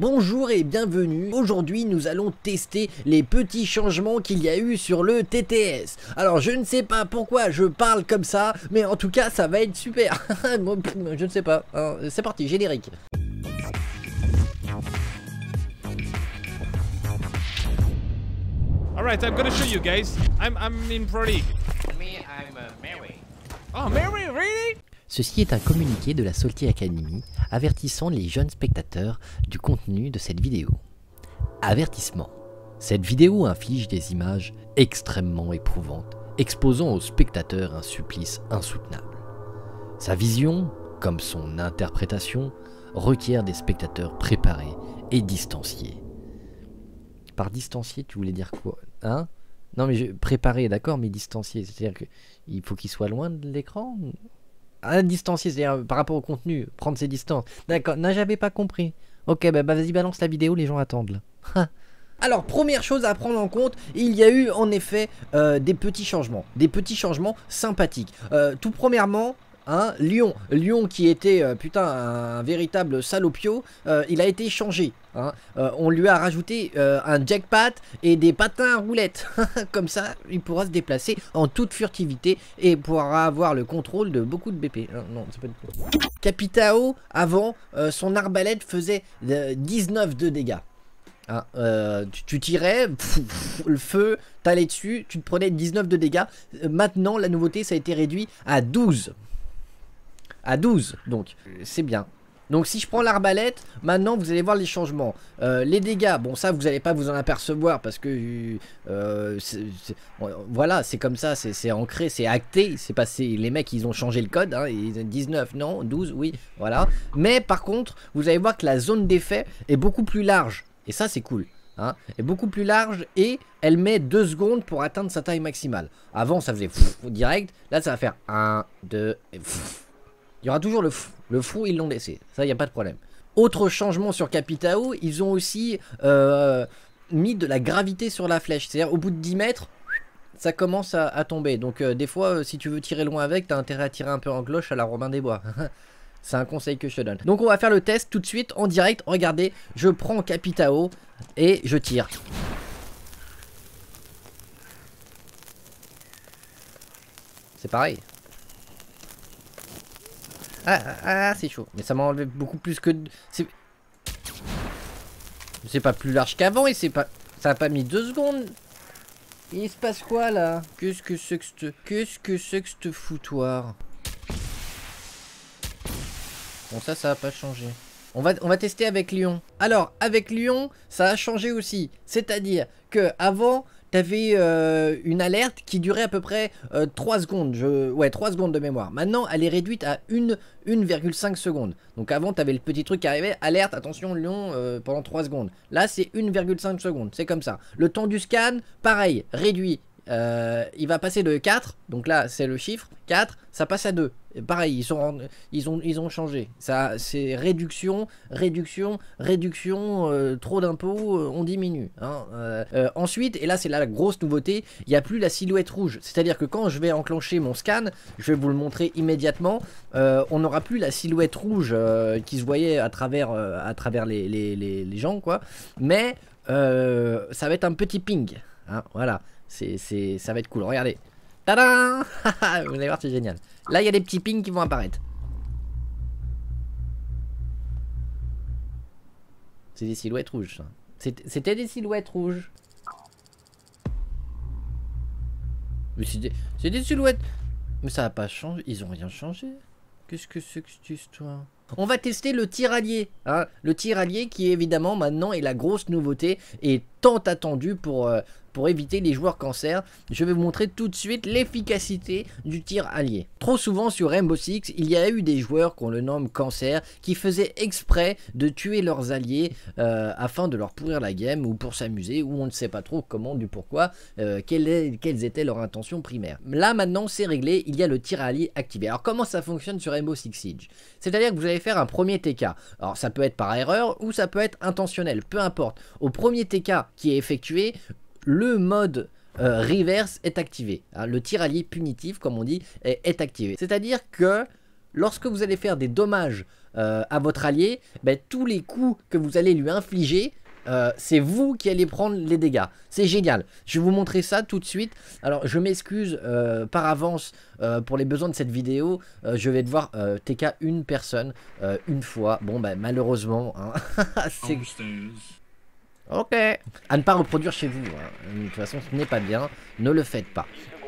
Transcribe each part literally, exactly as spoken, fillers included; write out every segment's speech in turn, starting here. Bonjour et bienvenue, aujourd'hui nous allons tester les petits changements qu'il y a eu sur le T T S. Alors je ne sais pas pourquoi je parle comme ça, mais en tout cas ça va être super. Je ne sais pas, c'est parti, générique. Alright, I'm gonna show you guys, I'm, I'm in Pro League. Me, I'm uh, Mary. Oh, Mary, really? Ceci est un communiqué de la Soltier Academy avertissant les jeunes spectateurs du contenu de cette vidéo. Avertissement. Cette vidéo inflige des images extrêmement éprouvantes, exposant aux spectateurs un supplice insoutenable. Sa vision, comme son interprétation, requiert des spectateurs préparés et distanciés. Par distancié, tu voulais dire quoi? Hein? Non mais je... préparé, d'accord, mais distancié, c'est-à-dire qu'il faut qu'il soit loin de l'écran? Un distancier, c'est-à-dire par rapport au contenu, prendre ses distances. D'accord, non, j'avais pas compris. Ok, bah, bah vas-y, balance la vidéo, les gens attendent là. Alors, première chose à prendre en compte, il y a eu en effet euh, des petits changements. Des petits changements sympathiques. Euh, tout premièrement... Hein, Lion, Lion qui était euh, putain un véritable salopio, euh, il a été changé. Hein. Euh, on lui a rajouté euh, un jackpot et des patins à roulettes. Comme ça, il pourra se déplacer en toute furtivité et pourra avoir le contrôle de beaucoup de B P. Euh, non, c'est pas du tout. Capitao, avant, euh, son arbalète faisait euh, dix-neuf de dégâts. Hein, euh, tu, tu tirais, pff, pff, le feu, t'allais dessus, tu te prenais dix-neuf de dégâts. Euh, maintenant, la nouveauté, ça a été réduit à douze. À douze, donc c'est bien. Donc si je prends l'arbalète, maintenant vous allez voir les changements. Euh, les dégâts, bon ça vous n'allez pas vous en apercevoir parce que euh, c'est, c'est, voilà, c'est comme ça, c'est ancré, c'est acté, c'est passé. Les mecs ils ont changé le code, hein, ils ont dix-neuf, non, douze, oui, voilà. Mais par contre, vous allez voir que la zone d'effet est beaucoup plus large. Et ça c'est cool. Hein, est beaucoup plus large et elle met deux secondes pour atteindre sa taille maximale. Avant ça faisait pff, direct, là ça va faire un, deux et pff. Il y aura toujours le fou, le fou ils l'ont laissé, ça il n'y a pas de problème. Autre changement sur Capitao, ils ont aussi euh, mis de la gravité sur la flèche, c'est-à-dire au bout de dix mètres, ça commence à, à tomber. Donc euh, des fois, euh, si tu veux tirer loin avec, t'as intérêt à tirer un peu en cloche à la Robin des Bois. C'est un conseil que je te donne. Donc on va faire le test tout de suite, en direct, regardez, je prends Capitao et je tire. C'est pareil. Ah, ah, ah c'est chaud. Mais ça m'a enlevé beaucoup plus que... C'est pas plus large qu'avant et c'est pas... Ça a pas mis deux secondes. Il se passe quoi là? Qu'est-ce que c'est que c'te... Qu'est-ce que c'est que c'te foutoir? Bon ça, ça a pas changé. On va, on va tester avec Lion. Alors, avec Lion, ça a changé aussi. C'est-à-dire que avant... T'avais euh, une alerte qui durait à peu près euh, trois secondes, je... ouais trois secondes de mémoire. Maintenant elle est réduite à une virgule cinq secondes. Donc avant t'avais le petit truc qui arrivait, alerte, attention Lion euh, pendant trois secondes. Là c'est une virgule cinq secondes, c'est comme ça. Le temps du scan, pareil, réduit. Euh, il va passer de quatre, donc là c'est le chiffre, quatre, ça passe à deux. Et pareil, ils, sont, ils, ont, ils ont changé. C'est réduction, réduction, réduction, euh, trop d'impôts, euh, on diminue. Hein. Euh, euh, ensuite, et là c'est la grosse nouveauté, il n'y a plus la silhouette rouge. C'est-à-dire que quand je vais enclencher mon scan, je vais vous le montrer immédiatement, euh, on n'aura plus la silhouette rouge euh, qui se voyait à travers, euh, à travers les, les, les, les gens, quoi. Mais euh, ça va être un petit ping. Hein, voilà. C'est, ça va être cool, regardez. Tadam. Vous allez voir, c'est génial. Là, il y a des petits pings qui vont apparaître. C'est des silhouettes rouges, ça. C'était des silhouettes rouges. Mais c'est des, c'est des silhouettes... Mais ça n'a pas changé, ils ont rien changé. Qu'est-ce que c'est que cette histoire? On va tester le tirallier, hein. Le tirallier qui évidemment maintenant est la grosse nouveauté et tant attendue pour, euh, pour éviter les joueurs cancer. Je vais vous montrer tout de suite l'efficacité du tirallier. Trop souvent sur Rainbow Six, il y a eu des joueurs qu'on le nomme cancer qui faisaient exprès de tuer leurs alliés euh, afin de leur pourrir la game ou pour s'amuser ou on ne sait pas trop comment, du pourquoi, euh, quelle est, quelles étaient leurs intentions primaires. Là maintenant c'est réglé, il y a le tirallier activé. Alors comment ça fonctionne sur Rainbow Six Siege? C'est-à-dire que vous avez faire un premier T K. Alors ça peut être par erreur ou ça peut être intentionnel, peu importe. Au premier T K qui est effectué, le mode euh, reverse est activé. Hein, le tirallier punitif, comme on dit, est, est activé. C'est-à-dire que lorsque vous allez faire des dommages euh, à votre allié, bah, tous les coups que vous allez lui infliger, Euh, c'est vous qui allez prendre les dégâts. C'est génial. Je vais vous montrer ça tout de suite. Alors je m'excuse euh, par avance euh, pour les besoins de cette vidéo. euh, Je vais devoir euh, T K une personne euh, une fois. Bon bah malheureusement hein. C'est... Ok. À ne pas reproduire chez vous hein. De toute façon ce n'est pas bien. Ne le faites pas.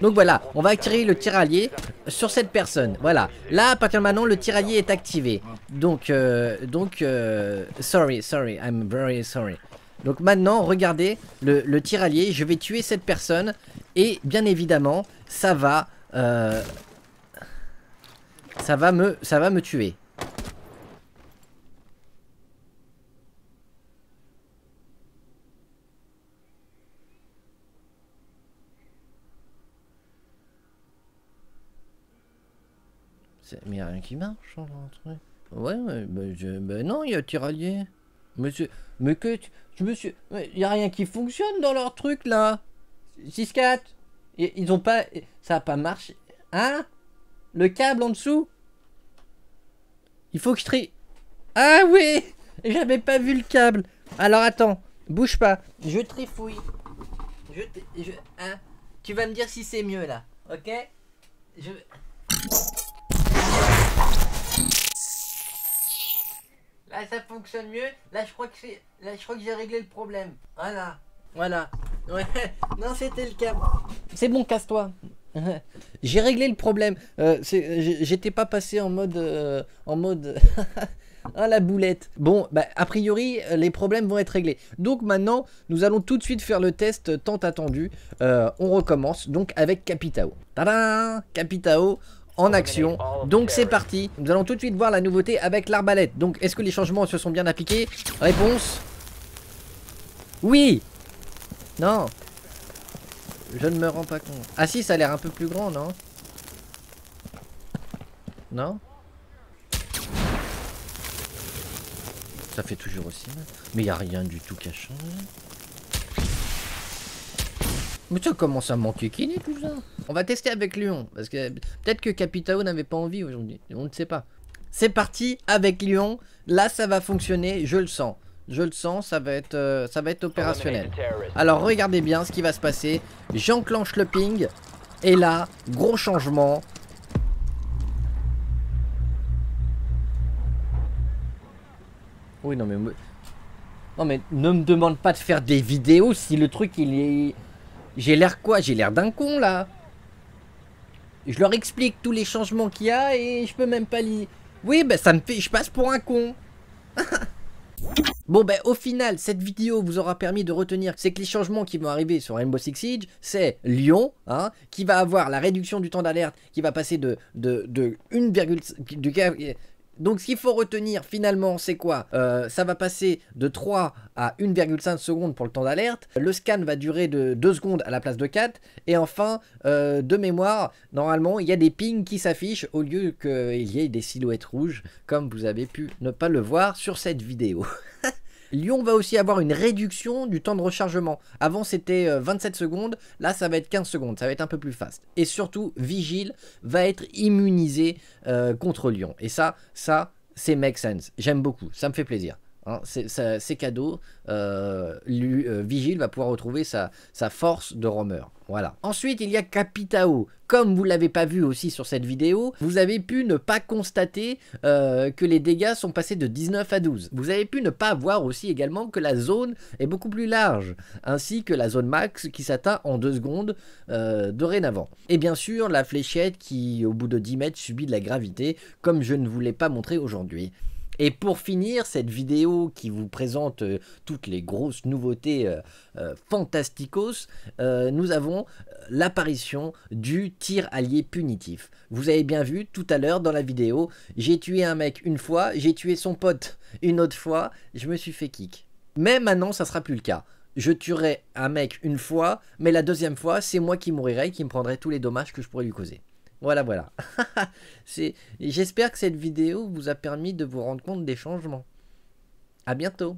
Donc voilà, on va activer le tiraillier sur cette personne. Voilà, là à partir de maintenant le tiraillier est activé. Donc, euh, donc, euh, sorry, sorry, I'm very sorry. Donc maintenant, regardez le, le tiraillier. Je vais tuer cette personne et bien évidemment, ça va, euh, ça va me, ça va me tuer. Mais il n'y a rien qui marche, genre, un truc. Ouais, ouais, bah, je, bah non, il y a tiraillier. Monsieur, mais que tu, tu me suis. Il n'y a rien qui fonctionne dans leur truc là. six quatre. Ils ont pas. Ça n'a pas marché. Hein? Le câble en dessous? Il faut que je trie. Ah oui! J'avais pas vu le câble. Alors attends, bouge pas. Je trifouille. Je, je, hein? Tu vas me dire si c'est mieux là. Ok? Je. Là ça fonctionne mieux, là je crois que c'est. Là je crois que j'ai réglé le problème. Voilà. Voilà. Ouais. Non c'était le câble. C'est bon, casse-toi. J'ai réglé le problème. Euh, J'étais pas passé en mode. Euh, en mode. Ah la boulette. Bon bah a priori les problèmes vont être réglés. Donc maintenant nous allons tout de suite faire le test tant attendu. Euh, on recommence donc avec Capitao. Tadam, Capitao en action. Donc c'est parti. Nous allons tout de suite voir la nouveauté avec l'arbalète. Donc est-ce que les changements se sont bien appliqués? Réponse. Oui. Non. Je ne me rends pas compte. Ah si, ça a l'air un peu plus grand, non? Non? Ça fait toujours aussi mal. Mais il n'y a rien du tout qui a changé. Mais ça commence à manquer qui tout ça. On va tester avec Lion, parce que peut-être que Capitao n'avait pas envie aujourd'hui, on ne sait pas. C'est parti avec Lion, là ça va fonctionner, je le sens. Je le sens, ça va être, euh, ça va être opérationnel. Alors regardez bien ce qui va se passer, j'enclenche le ping, et là, gros changement. Oui non mais... Non mais ne me demande pas de faire des vidéos si le truc il est... J'ai l'air quoi? J'ai l'air d'un con là. Je leur explique tous les changements qu'il y a et je peux même pas lire. Oui bah ça me fait, je passe pour un con. Bon bah au final cette vidéo vous aura permis de retenir c'est que les changements qui vont arriver sur Rainbow Six Siege, c'est Lion hein, qui va avoir la réduction du temps d'alerte qui va passer de, de, de un virgule cinq... Donc ce qu'il faut retenir finalement c'est quoi? euh, Ça va passer de trois à un virgule cinq secondes pour le temps d'alerte. Le scan va durer de deux secondes à la place de quatre. Et enfin euh, de mémoire, normalement il y a des pings qui s'affichent au lieu qu'il y ait des silhouettes rouges, comme vous avez pu ne pas le voir sur cette vidéo. Lion va aussi avoir une réduction du temps de rechargement. Avant c'était vingt-sept secondes, là ça va être quinze secondes, ça va être un peu plus fast. Et surtout Vigile va être immunisé euh, contre Lion. Et ça, ça c'est make sense, j'aime beaucoup, ça me fait plaisir. Hein, c'est cadeau, euh, lui, euh, Vigile va pouvoir retrouver sa, sa force de roamer. Voilà. Ensuite il y a Capitao. Comme vous l'avez pas vu aussi sur cette vidéo, vous avez pu ne pas constater euh, que les dégâts sont passés de dix-neuf à douze. Vous avez pu ne pas voir aussi également que la zone est beaucoup plus large, ainsi que la zone max qui s'atteint en deux secondes euh, dorénavant. Et bien sûr la fléchette qui au bout de dix mètres subit de la gravité, comme je ne vous l'ai pas montré aujourd'hui. Et pour finir, cette vidéo qui vous présente euh, toutes les grosses nouveautés euh, euh, fantasticos, euh, nous avons l'apparition du tir allié punitif. Vous avez bien vu tout à l'heure dans la vidéo, j'ai tué un mec une fois, j'ai tué son pote une autre fois, je me suis fait kick. Mais maintenant, ça ne sera plus le cas. Je tuerai un mec une fois, mais la deuxième fois, c'est moi qui mourirai, qui me prendrai tous les dommages que je pourrais lui causer. Voilà, voilà. J'espère que cette vidéo vous a permis de vous rendre compte des changements. À bientôt.